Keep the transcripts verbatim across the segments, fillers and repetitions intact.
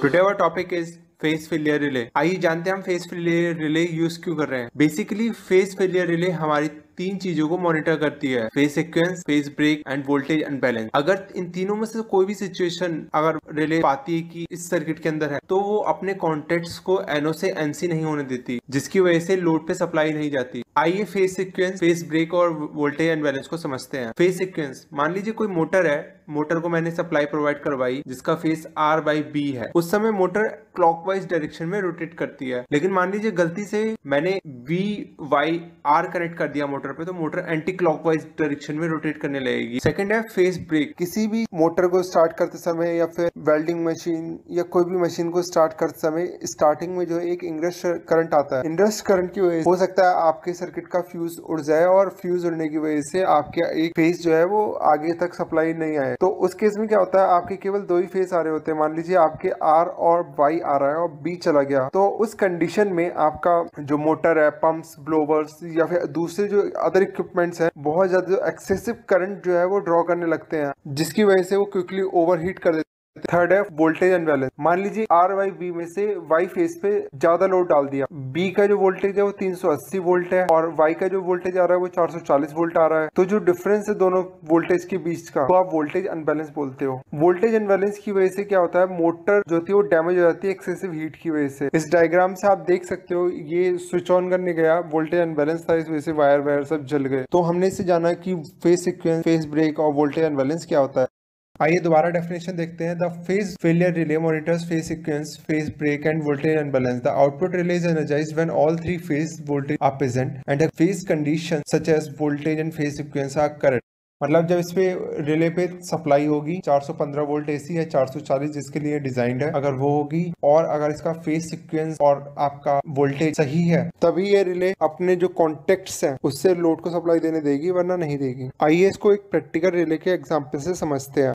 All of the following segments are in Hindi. Today our topic is face failure relay. आइए जानते हैं हम फेस फेलियर रिले यूज क्यों कर रहे हैं। बेसिकली फेस फेलियर रिले हमारी तीन चीजों को मॉनिटर करती है, phase sequence, phase break and voltage unbalance. अगर इन तीनों में से कोई भी सिचुएशन अगर रिले पाती है कि इस सर्किट के अंदर है, तो वो अपने कॉन्टेक्ट्स को एनओ से एनसी नहीं होने देती, जिसकी वजह से लोड पे सप्लाई नहीं जाती। आइए फेज सीक्वेंस, फेज ब्रेक और वोल्टेज अनबैलेंस को समझते हैं। फेज सीक्वेंस, मान लीजिए कोई मोटर है, मोटर को मैंने सप्लाई प्रोवाइड करवाई जिसका फेज आर बाई बी है। उस समय मोटर क्लॉकवाइज डायरेक्शन में रोटेट करती है, लेकिन मान लीजिए गलती से मैंने बी वाई आर कनेक्ट कर दिया मोटर पे, तो मोटर एंटी क्लॉकवाइज डायरेक्शन में रोटेट करने लगेगी। सेकंड है फेज ब्रेक। किसी भी मोटर को स्टार्ट करते समय या फिर वेल्डिंग मशीन या कोई भी मशीन को स्टार्ट करते समय स्टार्टिंग में जो है एक इंडस्ट करंट आता है। इंडस्ट करंट की वजह से हो सकता है आपके सर्किट का फ्यूज उड़ जाए, और फ्यूज उड़ने की वजह से आपके एक फेज जो है वो आगे तक सप्लाई नहीं आए। तो उस केस में क्या होता है, आपके केवल दो ही फेज आ रहे होते हैं। मान लीजिए आपके आर और वाई आ रहा है और बी चला गया, तो उस कंडीशन में आपका जो मोटर है, पंप्स, ब्लोवर्स या फिर दूसरे जो अदर इक्विपमेंट्स हैं, बहुत ज्यादा जो एक्सेसिव करंट जो है वो ड्रॉ करने लगते हैं, जिसकी वजह से वो क्विकली ओवरहीट कर देते हैं। थर्ड है वोल्टेज अनबैलेंस। मान लीजिए आर वाई बी में से वाई फेज पे ज्यादा लोड डाल दिया, बी का जो वोल्टेज है वो तीन सौ अस्सी वोल्ट है और वाई का जो वोल्टेज आ रहा है वो चार सौ चालीस वोल्ट आ रहा है, तो जो डिफरेंस है दोनों वोल्टेज के बीच का, तो आप वोल्टेज अनबैलेंस बोलते हो। वोल्टेज अनबैलेंस की वजह से क्या होता है, मोटर जो थी वो डैमेज हो जाती है एक्सेसिव हीट की वजह से। इस डायग्राम से आप देख सकते हो, ये स्विच ऑन करने गया, वोल्टेज अनबैलेंस था, इस वजह से वायर वायर सब जल गए। तो हमने इससे जाना कि फेज सीक्वेंस, फेज ब्रेक और वोल्टेज अनबैलेंस क्या होता है। आइए दोबारा डेफिनेशन देखते हैं। The phase failure relay monitors phase sequence, phase break and voltage unbalance. The output relay is energised when all three phase voltage are present and the phase condition such as voltage and phase sequence are correct. मतलब जब इस पे रिले पे सप्लाई होगी चार सौ पंद्रह वोल्ट एसी है, चार सौ चालीस जिसके लिए डिजाइंड है, अगर वो होगी और अगर इसका फेज सीक्वेंस और आपका वोल्टेज सही है, तभी ये रिले अपने जो कॉन्टेक्ट्स हैं उससे लोड को सप्लाई देने देगी, वरना नहीं देगी। आइए इसको एक प्रैक्टिकल रिले के एग्जांपल से समझते हैं।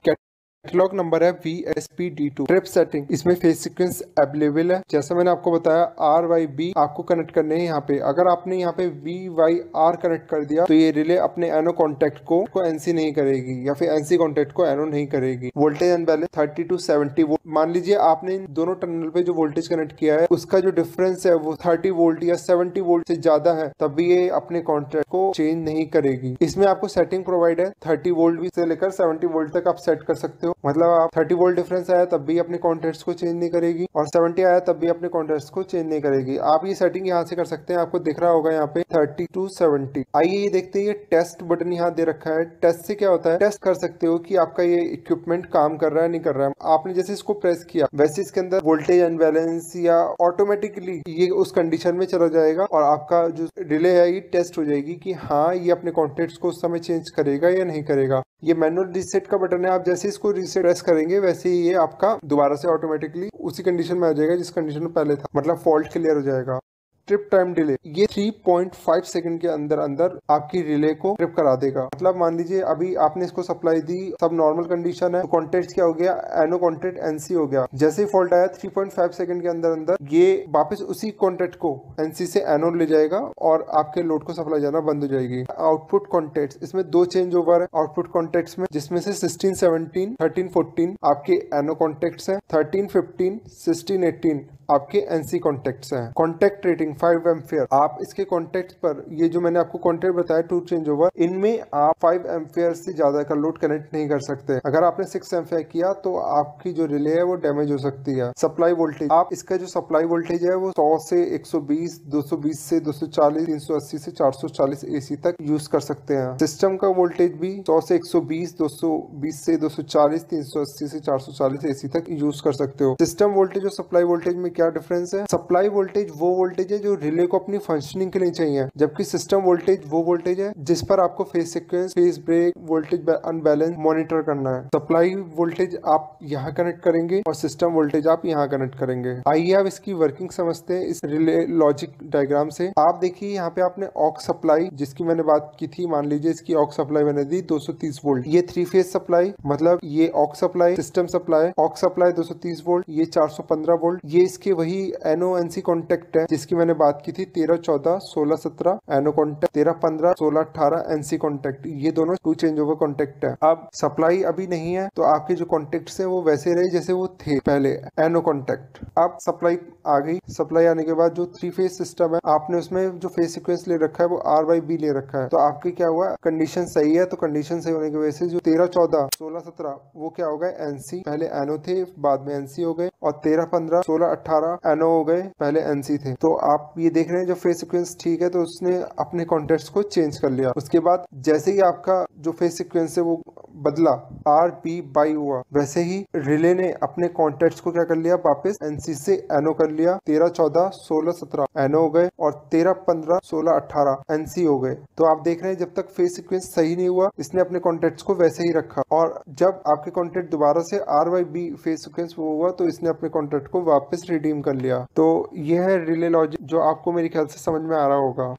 कैटलॉग नंबर है V S P D two. Trip setting, इसमें फेज सीक्वेंस अवेलेबल है। जैसा मैंने आपको बताया आर वाई बी आपको कनेक्ट करने हैं यहाँ पे, अगर आपने यहाँ पे वी वाई आर कनेक्ट कर दिया तो ये रिले अपने एनओ कॉन्टेक्ट को, को एनसी नहीं करेगी या फिर एनसी कॉन्टेक्ट को एनओ नहीं करेगी। Voltage unbalance thirty to seventy volt. मान लीजिए आपने दोनों टर्मिनल पे जो वोल्टेज कनेक्ट किया है उसका जो डिफरेंस है वो थर्टी वोल्ट या सेवेंटी वोल्ट से ज्यादा है, तब भी ये अपने कॉन्टेक्ट को चेंज नहीं करेगी। इसमें आपको सेटिंग प्रोवाइड है, थर्टी वोल्ट भी से लेकर सेवेंटी वोल्ट तक आप सेट कर सकते हो। मतलब आप थर्टी वोल्ट डिफरेंस आया तब भी अपने कॉन्टेक्ट्स को चेंज नहीं करेगी, और सेवेंटी आया तब भी अपने कॉन्टेक्ट्स को चेंज नहीं करेगी। आप ये सेटिंग यहाँ से कर सकते हैं, आपको दिख रहा होगा यहाँ पे थर्टी टू सेवेंटी। आइए ये देखते हैं, ये टेस्ट बटन यहाँ दे रखा है। टेस्ट से क्या होता है, टेस्ट कर सकते हो कि आपका ये इक्विपमेंट काम कर रहा है नहीं कर रहा है। आपने जैसे इसको प्रेस किया वैसे इसके अंदर वोल्टेज अनबैलेंस या ऑटोमेटिकली ये उस कंडीशन में चला जाएगा, और आपका जो रिले है ये टेस्ट हो जाएगी कि हाँ ये अपने कॉन्टेक्ट्स को उस समय चेंज करेगा या नहीं करेगा। ये मैनुअल रीसेट का बटन है, आप जैसे इसको रीसेट प्रेस करेंगे वैसे ही ये आपका दोबारा से ऑटोमेटिकली उसी कंडीशन में आ जाएगा जिस कंडीशन में पहले था, मतलब फॉल्ट क्लियर हो जाएगा। ट्रिप टाइम डिले, ये थ्री पॉइंट फाइव सेकंड के अंदर अंदर आपकी रिले को ट्रिप करा देगा। मतलब मान लीजिए अभी आपने इसको सप्लाई दी, सब नॉर्मल कंडीशन है, तो कॉन्टेक्ट क्या हो गया, एनओ कॉन्टेक्ट एनसी हो गया। जैसे ही फॉल्ट आया थ्री पॉइंट फाइव सेकंड के अंदर अंदर ये वापस उसी कॉन्टेक्ट को एनसी से एनओ ले जाएगा और आपके लोड को सप्लाई जाना बंद हो जाएगी। आउटपुट कॉन्टेक्ट, इसमें दो चेंज ओवर है आउटपुट कॉन्टेक्ट में, जिसमें से सिक्सटीन सेवनटीन थर्टीन फोर्टीन आपके एनओ कॉन्टेक्ट है, थर्टीन फिफ्टीन सिक्सटीन एटीन आपके एनसी कॉन्टेक्ट्स हैं। Contact rating five ampere. आप इसके कॉन्टेक्ट पर ये जो मैंने आपको कॉन्टेक्ट बताया टू चेंज ओवर, इनमें आप फाइव एम्पियर से ज्यादा का लोड कनेक्ट नहीं कर सकते। अगर आपने सिक्स एम्पियर किया तो आपकी जो रिले है वो डैमेज हो सकती है। सप्लाई वोल्टेज, आप इसका जो सप्लाई वोल्टेज है वो सौ से एक सौ बीस, दो सौ बीस से दो सौ चालीस, तीन सौ अस्सी से चार सौ चालीस एसी तक यूज कर सकते हैं। सिस्टम का वोल्टेज भी सौ से एक सौ बीस, दो सौ बीस से दो सौ चालीस, तीन सौ अस्सी से चार सौ चालीस एसी तक यूज कर सकते हो। सिस्टम वोल्टेज और सप्लाई वोल्टेज में क्या डिफरेंस है, सप्लाई वोल्टेज वो वोल्टेज है जो रिले को अपनी फंक्शनिंग के लिए चाहिए, जबकि सिस्टम वोल्टेज वो वोल्टेज है जिस पर आपको phase sequence, phase break, voltage unbalance monitor करना है। सप्लाई वोल्टेज आप यहाँ कनेक्ट करेंगे और सिस्टम वोल्टेज आप यहाँ कनेक्ट करेंगे। आइए आप इसकी वर्किंग समझते हैं इस रिले लॉजिक डायग्राम से। आप देखिए यहाँ पे आपने ऑक्स सप्लाई जिसकी मैंने बात की थी, मान लीजिए इसकी ऑक्स सप्लाई मैंने दी दो सौ तीस वोल्ट, ये थ्री फेज सप्लाई, मतलब ये aux supply, system supply, aux supply दो सौ तीस वोल्ट, ये चार सौ पंद्रह वोल्ट, ये इसके देखिए वही एनो एनसी कॉन्टेक्ट है जिसकी मैंने बात की थी। तेरह चौदह सोलह सत्रह एनो कॉन्टेक्ट, तेरह पंद्रह सोलह अठारह एनसी कॉन्टेक्ट, ये दोनों टू चेंज ओवर कॉन्टेक्ट है। अब सप्लाई अभी नहीं है तो आपके जो कॉन्टेक्ट है वो वैसे रहे जैसे वो थे पहले एनो कॉन्टेक्ट। अब सप्लाई आ गई, सप्लाई आने के बाद जो थ्री फेज सिस्टम है आपने उसमें जो फेज सिक्वेंस ले रखा है वो आर बाई बी ले रखा है। तो आपके क्या हुआ, कंडीशन सही है, तो कंडीशन सही होने की वजह से जो तेरह चौदह सोलह सत्रह वो क्या हो गए एनसी, पहले एनो थे बाद में एनसी हो गए, और तेरह पंद्रह सोलह अठारह एनो हो गए पहले एनसी थे। तो आप ये देख रहे हैं जो फेज सिक्वेंस ठीक है तो उसने अपने कॉन्टेक्ट को चेंज कर लिया। उसके बाद जैसे ही आपका जो फेज सिक्वेंस है वो बदला आर बी बाई हुआ, वैसे ही रिले ने अपने कॉन्टेक्ट को क्या कर लिया, वापस एनसी से एनो कर लिया। तेरह चौदह सोलह सत्रह एनो हो गए और तेरह पंद्रह सोलह अठारह एनसी हो गए। तो आप देख रहे हैं जब तक फेज सिक्वेंस सही नहीं हुआ इसने अपने कॉन्टेक्ट को वैसे ही रखा, और जब आपके कॉन्टेक्ट दोबारा से R Y B phase sequence वो हुआ तो इसने अपने कॉन्टेक्ट को वापस रिडीम कर लिया। तो यह है रिले लॉजिक जो आपको मेरे ख्याल से समझ में आ रहा होगा।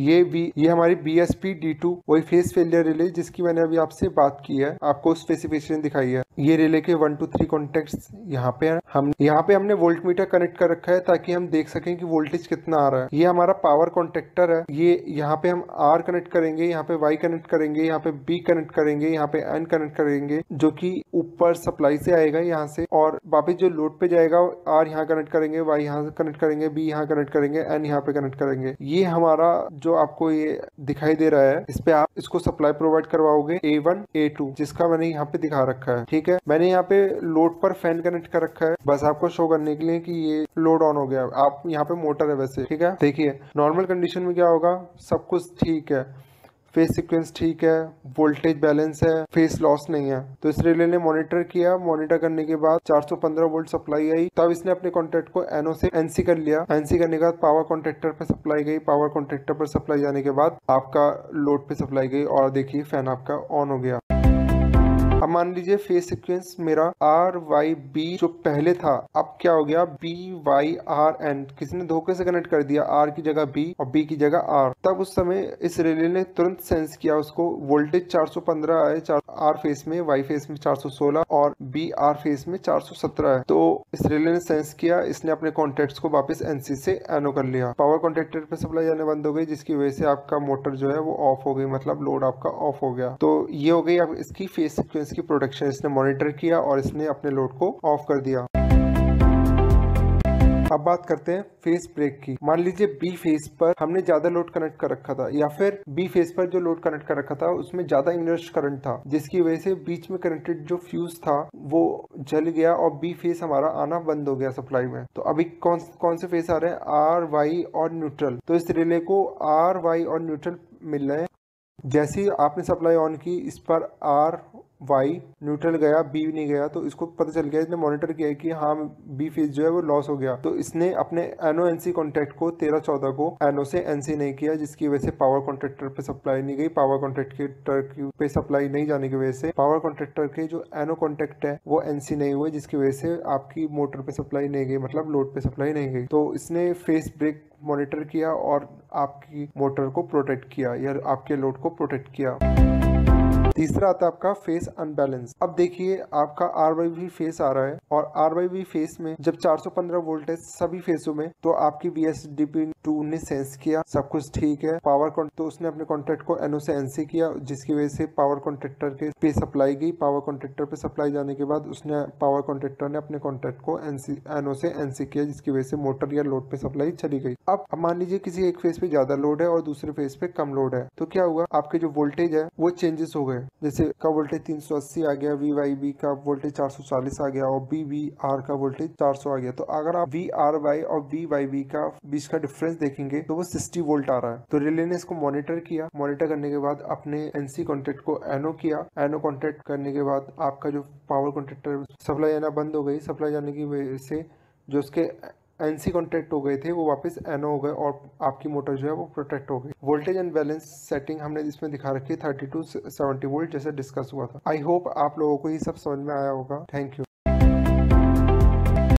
ये भी ये हमारी B S P D two वही फेज फेलियर रिले जिसकी मैंने अभी आपसे बात की है, आपको स्पेसिफिकेशन दिखाई है। ये रिले के वन टू थ्री कॉन्टेक्ट्स यहाँ पे हैं। हम यहाँ पे हमने वोल्ट मीटर कनेक्ट कर रखा है ताकि हम देख सकें कि वोल्टेज कितना आ रहा है। ये हमारा पावर कॉन्टेक्टर है, ये यहाँ पे हम आर कनेक्ट करेंगे, यहाँ पे वाई कनेक्ट करेंगे, यहाँ पे बी कनेक्ट करेंगे, यहाँ पे एन कनेक्ट करेंगे जो की ऊपर सप्लाई से आएगा यहाँ से, और वापिस जो लोड पे जाएगा आर यहाँ कनेक्ट करेंगे, वाई यहाँ कनेक्ट करेंगे, बी यहाँ कनेक्ट करेंगे, एन यहाँ पे कनेक्ट करेंगे। ये हमारा जो आपको ये दिखाई दे रहा है इस पे आप इसको सप्लाई प्रोवाइड करवाओगे ए वन ए टू जिसका मैंने यहाँ पे दिखा रखा है। ठीक है, मैंने यहाँ पे लोड पर फैन कनेक्ट कर रखा है बस आपको शो करने के लिए कि ये लोड ऑन हो गया। आप यहाँ पे मोटर है वैसे, ठीक है। देखिए नॉर्मल कंडीशन में क्या होगा, सब कुछ ठीक है, फेज सिक्वेंस ठीक है, वोल्टेज बैलेंस है, फेज लॉस नहीं है। तो इस रिले ने मॉनिटर किया, मॉनिटर करने के बाद चार सौ पंद्रह वोल्ट सप्लाई आई, तब इसने अपने कॉन्टेक्ट को एनओ से एनसी कर लिया। एनसी करने के बाद पावर कॉन्ट्रेक्टर पर सप्लाई गई, पावर कॉन्ट्रेक्टर पर सप्लाई जाने के बाद आपका लोड पे सप्लाई गई और देखिए फैन आपका ऑन हो गया। अब मान लीजिए फेज सिक्वेंस मेरा आर वाई बी जो पहले था अब क्या हो गया बी वाई आर एन, किसी ने धोखे से कनेक्ट कर दिया आर की जगह बी और बी की जगह आर। तब उस समय इस रिले ने तुरंत सेंस किया, उसको वोल्टेज चार सौ पंद्रह आए चार आर फेस में, वाई फेस में चार सौ सोलह और बी आर फेस में चार सौ सत्रह है। तो इस रिले ने सेंस किया, इसने अपने कॉन्टेक्ट को वापस एनसी से एनो कर लिया। पावर कॉन्ट्रेक्टर पर सप्लाई जाने बंद हो गई जिसकी वजह से आपका मोटर जो है वो ऑफ हो गई, मतलब लोड आपका ऑफ हो गया। तो ये हो गई अब इसकी फेज सिक्वेंस की प्रोडक्शन, इसने मॉनिटर किया और इसने अपने लोड को ऑफ कर दिया। अब बात करते हैं फेज ब्रेक की। मान लीजिए बी फेज पर हमने ज्यादा लोड कनेक्ट कर रखा था, या फिर बी फेज पर जो लोड कनेक्ट कर रखा था उसमें ज्यादा इनर्श करंट था जिसकी वजह से बीच में कनेक्टेड जो फ्यूज था वो जल गया और बी फेज हमारा आना बंद हो गया सप्लाई में। तो अभी कौन कौन से फेज आ रहे हैं, आर वाई और न्यूट्रल। तो इस रिले को आर वाई और न्यूट्रल मिल रहे हैं। जैसे ही आपने सप्लाई ऑन की इस पर आर वाई न्यूट्रल गया, बी नहीं गया, तो इसको पता चल गया, इसने मॉनिटर किया कि हाँ बी फेज जो है वो लॉस हो गया। तो इसने अपने एनो एनसी कॉन्टेक्ट को तेरह चौदह को एनो से एनसी नहीं किया जिसकी वजह से पावर कॉन्ट्रेक्टर पे सप्लाई नहीं गई। पावर कॉन्ट्रेक्टर पे सप्लाई नहीं जाने की वजह से पावर कॉन्ट्रेक्टर के जो एनो कॉन्टेक्ट है वो एनसी नहीं हुए जिसकी वजह से आपकी मोटर पे सप्लाई नहीं गई, मतलब लोड पे सप्लाई नहीं गई। तो इसने फेज ब्रेक मॉनिटर किया और आपकी मोटर को प्रोटेक्ट किया या आपके लोड को प्रोटेक्ट किया। तीसरा आता है आपका फेज अनबैलेंस। अब देखिए आपका आर वाई बी फेज आ रहा है और आर वाई बी फेज में जब चार सौ पंद्रह वोल्ट है सभी फेजों में, तो आपकी V S D P two ने सेंस किया सब कुछ ठीक है, पावर कॉन्ट तो उसने अपने कॉन्ट्रैक्ट को एनओ से एनसी किया जिसकी वजह से पावर कॉन्ट्रेक्टर के पे सप्लाई गई। पावर कॉन्ट्रेक्टर पे सप्लाई जाने के बाद उसने पावर कॉन्ट्रेक्टर ने अपने कॉन्ट्रैक्ट को एनसी एनओ से एनसी किया जिसकी वजह से मोटर या लोड पे सप्लाई चली गई। अब मान लीजिए किसी एक फेज पे ज्यादा लोड है और दूसरे फेज पे कम लोड है, तो क्या हुआ आपके जो वोल्टेज है वो चेंजेस हो गए। जैसे का वोल्टेज तीन सौ अस्सी आ गया, वी वाई बी का वोल्टेज चार सौ चालीस आ गया और बी वी आर का वोल्टेज चार सौ आ गया। तो अगर आप वी आर वाई और वी वाई बी का बीच का डिफरेंस देखेंगे तो वो साठ वोल्ट आ रहा है। तो रिले ने इसको मॉनिटर किया, मॉनिटर करने के बाद अपने एनसी कॉन्टेक्ट को एनओ किया, एनओ कॉन्टेक्ट करने के बाद आपका जो पावर कॉन्ट्रेक्टर सप्लाई जाना बंद हो गई, सप्लाई जाने की वजह से जो उसके एनसी कॉन्टेक्ट हो गए थे वो वापस एनओ हो गए और आपकी मोटर जो है वो प्रोटेक्ट हो गई। वोल्टेज एंड बैलेंस सेटिंग हमने इसमें दिखा रखी है थर्टी टू सेवेंटी वोल्ट जैसे डिस्कस हुआ था। आई होप आप लोगों को ये सब समझ में आया होगा। Thank you.